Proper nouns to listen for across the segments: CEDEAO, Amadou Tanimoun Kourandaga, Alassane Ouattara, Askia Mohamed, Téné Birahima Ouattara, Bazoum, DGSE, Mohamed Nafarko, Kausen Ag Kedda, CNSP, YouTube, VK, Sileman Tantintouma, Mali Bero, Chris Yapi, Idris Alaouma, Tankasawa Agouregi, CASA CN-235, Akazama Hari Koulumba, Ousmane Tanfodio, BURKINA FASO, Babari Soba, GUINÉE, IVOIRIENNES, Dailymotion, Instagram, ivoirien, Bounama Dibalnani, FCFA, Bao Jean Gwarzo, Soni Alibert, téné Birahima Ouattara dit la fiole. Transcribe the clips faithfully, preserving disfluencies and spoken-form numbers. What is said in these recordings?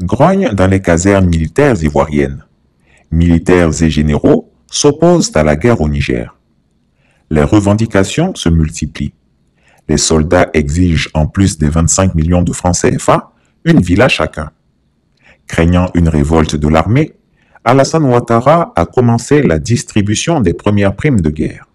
grognent dans les casernes militaires ivoiriennes. Militaires et généraux s'opposent à la guerre au Niger. Les revendications se multiplient. Les soldats exigent en plus des vingt-cinq millions de francs C F A une villa chacun. Craignant une révolte de l'armée, Alassane Ouattara a commencé la distribution des premières primes de guerre.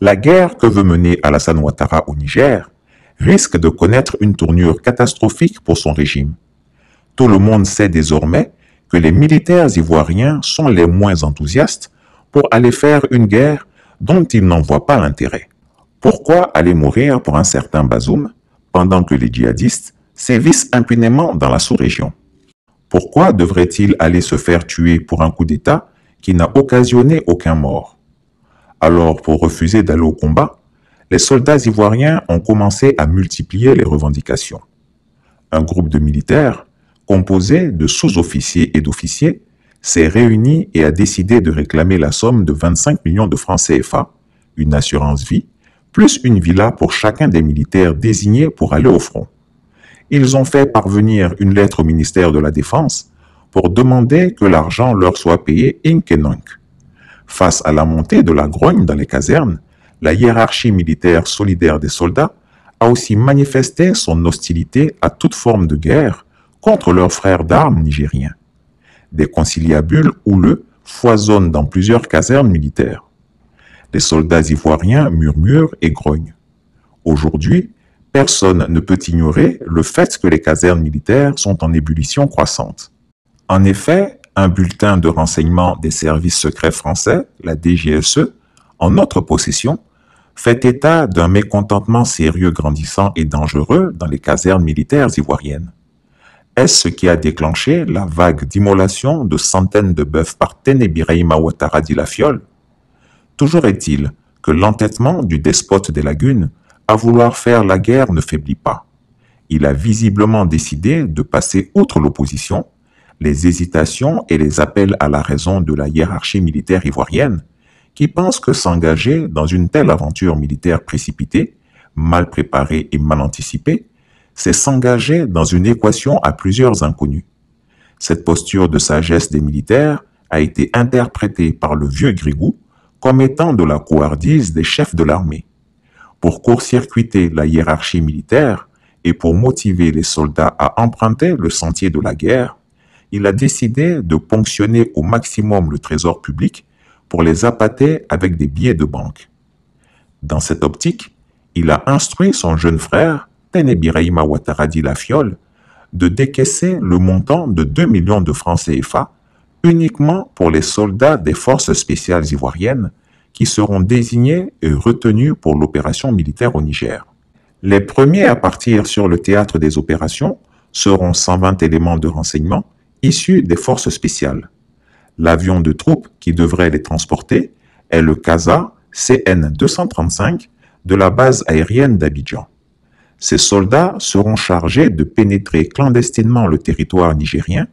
La guerre que veut mener Alassane Ouattara au Niger risque de connaître une tournure catastrophique pour son régime. Tout le monde sait désormais que les militaires ivoiriens sont les moins enthousiastes pour aller faire une guerre dont ils n'en voient pas l'intérêt. Pourquoi aller mourir pour un certain Bazoum pendant que les djihadistes sévissent impunément dans la sous-région? Pourquoi devrait-il aller se faire tuer pour un coup d'État qui n'a occasionné aucun mort? Alors, pour refuser d'aller au combat, les soldats ivoiriens ont commencé à multiplier les revendications. Un groupe de militaires, composé de sous-officiers et d'officiers, s'est réuni et a décidé de réclamer la somme de vingt-cinq millions de francs C F A, une assurance vie, plus une villa pour chacun des militaires désignés pour aller au front. Ils ont fait parvenir une lettre au ministère de la Défense pour demander que l'argent leur soit payé inc et nunc. Face à la montée de la grogne dans les casernes, la hiérarchie militaire solidaire des soldats a aussi manifesté son hostilité à toute forme de guerre contre leurs frères d'armes nigériens. Des conciliabules houleux foisonnent dans plusieurs casernes militaires. Les soldats ivoiriens murmurent et grognent. Aujourd'hui, personne ne peut ignorer le fait que les casernes militaires sont en ébullition croissante. En effet, un bulletin de renseignement des services secrets français, la D G S E, en notre possession, fait état d'un mécontentement sérieux grandissant et dangereux dans les casernes militaires ivoiriennes. Est-ce ce qui a déclenché la vague d'immolation de centaines de bœufs par Téné Birahima Ouattara dit la fiole? Toujours est-il que l'entêtement du despote des lagunes à vouloir faire la guerre ne faiblit pas. Il a visiblement décidé de passer outre l'opposition, les hésitations et les appels à la raison de la hiérarchie militaire ivoirienne, qui pense que s'engager dans une telle aventure militaire précipitée, mal préparée et mal anticipée, c'est s'engager dans une équation à plusieurs inconnus. Cette posture de sagesse des militaires a été interprétée par le vieux Grigou comme étant de la couardise des chefs de l'armée. Pour court-circuiter la hiérarchie militaire et pour motiver les soldats à emprunter le sentier de la guerre, il a décidé de ponctionner au maximum le trésor public pour les appâter avec des billets de banque. Dans cette optique, il a instruit son jeune frère, Téné Birahima Ouattara dit la fiole, de décaisser le montant de deux millions de francs C F A uniquement pour les soldats des forces spéciales ivoiriennes qui seront désignés et retenus pour l'opération militaire au Niger. Les premiers à partir sur le théâtre des opérations seront cent vingt éléments de renseignement issus des forces spéciales. L'avion de troupes qui devrait les transporter est le CASA C N deux cent trente-cinq de la base aérienne d'Abidjan. Ces soldats seront chargés de pénétrer clandestinement le territoire nigérien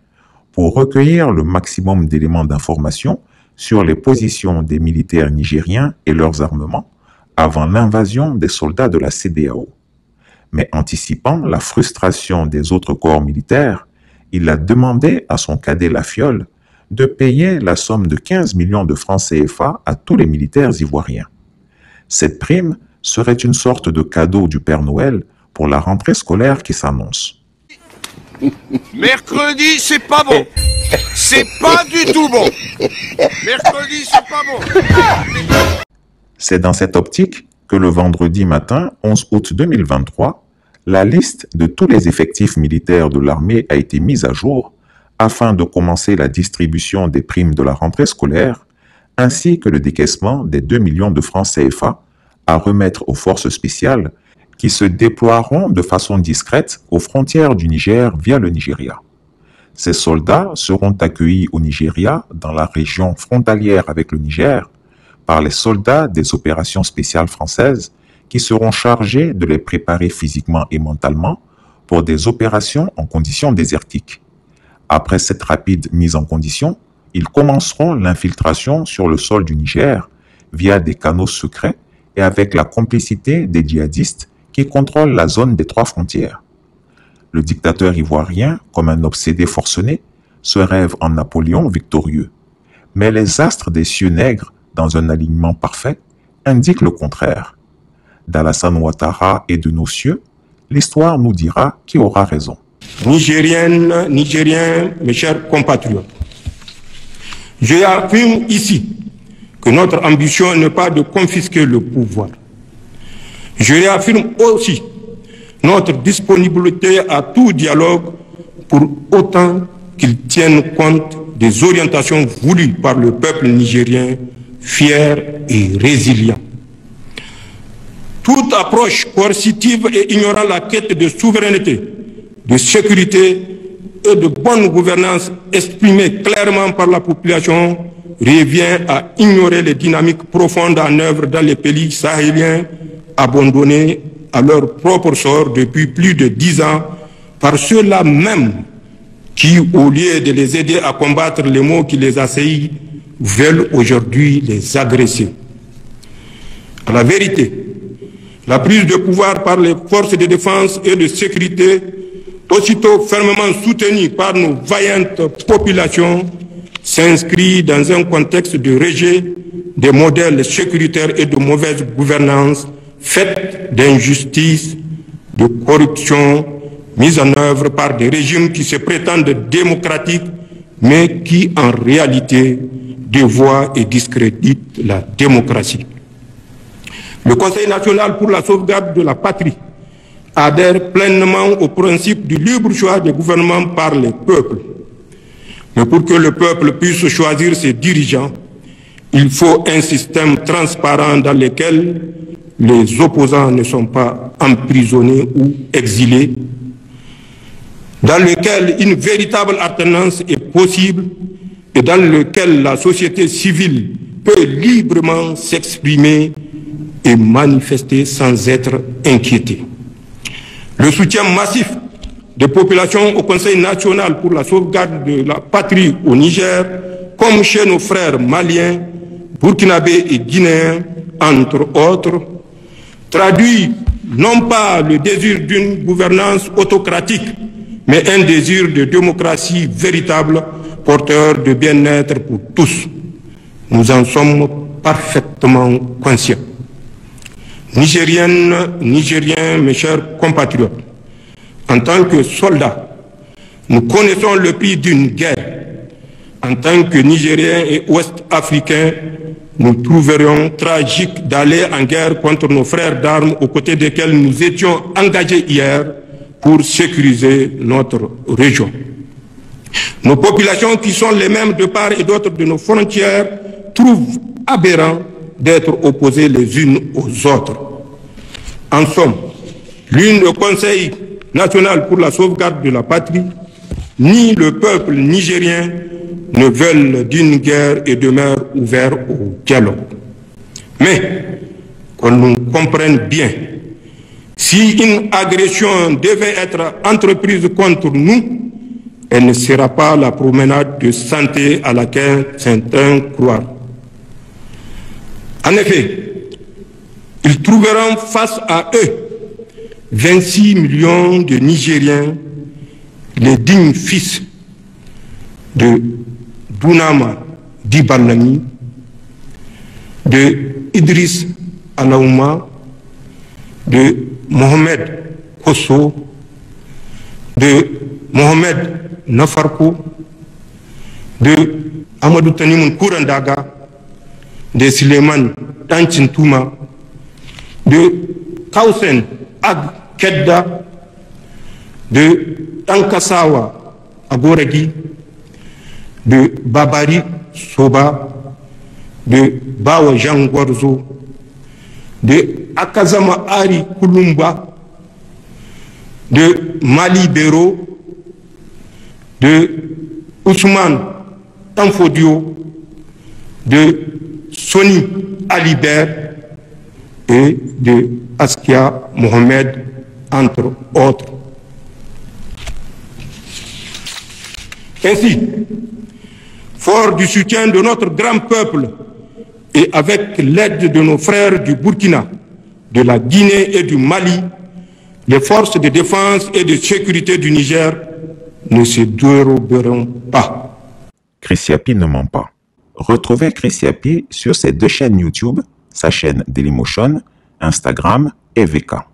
pour recueillir le maximum d'éléments d'information sur les positions des militaires nigériens et leurs armements avant l'invasion des soldats de la CEDEAO. Mais anticipant la frustration des autres corps militaires, il a demandé à son cadet la fiole de payer la somme de quinze millions de francs C F A à tous les militaires ivoiriens. Cette prime serait une sorte de cadeau du Père Noël pour la rentrée scolaire qui s'annonce. Mercredi, c'est pas bon. C'est pas du tout bon. Mercredi, c'est pas bon. C'est dans cette optique que le vendredi matin, onze août deux mille vingt-trois, la liste de tous les effectifs militaires de l'armée a été mise à jour afin de commencer la distribution des primes de la rentrée scolaire ainsi que le décaissement des deux millions de francs C F A à remettre aux forces spéciales qui se déploieront de façon discrète aux frontières du Niger via le Nigeria. Ces soldats seront accueillis au Nigeria, dans la région frontalière avec le Niger, par les soldats des opérations spéciales françaises qui seront chargés de les préparer physiquement et mentalement pour des opérations en conditions désertiques. Après cette rapide mise en condition, ils commenceront l'infiltration sur le sol du Niger via des canaux secrets et avec la complicité des djihadistes qui contrôlent la zone des trois frontières. le dictateur ivoirien, comme un obsédé forcené, se rêve en Napoléon victorieux. Mais les astres des cieux nègres, dans un alignement parfait, indiquent le contraire. D'Alassane Ouattara et de nos cieux, l'histoire nous dira qui aura raison. Nigériennes, Nigériens, mes chers compatriotes, je affirme ici que notre ambition n'est pas de confisquer le pouvoir. Je réaffirme aussi notre disponibilité à tout dialogue pour autant qu'il tienne compte des orientations voulues par le peuple nigérien fier et résilient. Toute approche coercitive et ignorant la quête de souveraineté, de sécurité et de bonne gouvernance exprimée clairement par la population revient à ignorer les dynamiques profondes en œuvre dans les pays sahéliens abandonnés à leur propre sort depuis plus de dix ans par ceux-là même qui, au lieu de les aider à combattre les maux qui les assaillent, veulent aujourd'hui les agresser. À la vérité, la prise de pouvoir par les forces de défense et de sécurité, aussitôt fermement soutenue par nos vaillantes populations, s'inscrit dans un contexte de rejet des modèles sécuritaires et de mauvaise gouvernance faite d'injustice, de corruption, mise en œuvre par des régimes qui se prétendent démocratiques, mais qui en réalité dévoient et discréditent la démocratie. Le Conseil national pour la sauvegarde de la patrie adhère pleinement au principe du libre choix des gouvernements par les peuples. Mais pour que le peuple puisse choisir ses dirigeants, il faut un système transparent dans lequel les opposants ne sont pas emprisonnés ou exilés, dans lequel une véritable alternance est possible et dans lequel la société civile peut librement s'exprimer et manifester sans être inquiétée. Le soutien massif des populations au Conseil national pour la sauvegarde de la patrie au Niger, comme chez nos frères maliens, burkinabés et guinéens, entre autres, traduit non pas le désir d'une gouvernance autocratique, mais un désir de démocratie véritable, porteur de bien-être pour tous. Nous en sommes parfaitement conscients. Nigériennes, Nigériens, mes chers compatriotes, en tant que soldats, nous connaissons le prix d'une guerre. En tant que Nigériens et Ouest-Africains, nous trouverions tragique d'aller en guerre contre nos frères d'armes aux côtés desquels nous étions engagés hier pour sécuriser notre région. Nos populations, qui sont les mêmes de part et d'autre de nos frontières, trouvent aberrant d'être opposées les unes aux autres. En somme, l'une le Conseil national pour la sauvegarde de la patrie, ni le peuple nigérien ne veulent d'une guerre et demeurent ouverts au dialogue. Mais qu'on nous comprenne bien, si une agression devait être entreprise contre nous, elle ne sera pas la promenade de santé à laquelle certains croient. En effet, ils trouveront face à eux vingt-six millions de Nigériens, les dignes fils de Bounama Dibalnani, de Idris Alaouma, de Mohamed Kosso, de Mohamed Nafarko, de Amadou Tanimoun Kourandaga, de Sileman Tantintouma, de Kausen Ag Kedda, de Tankasawa Agouregi, de Babari Soba, de Bao Jean Gwarzo, de Akazama Hari Koulumba, de Mali Bero, de Ousmane Tanfodio, de Soni Alibert et de Askia Mohamed, entre autres. Ainsi, fort du soutien de notre grand peuple et avec l'aide de nos frères du Burkina, de la Guinée et du Mali, Les forces de défense et de sécurité du Niger ne se déroberont pas. Chris Yapi ne ment pas. Retrouvez Chris Yapi sur ses deux chaînes YouTube, sa chaîne Dailymotion, Instagram et V K.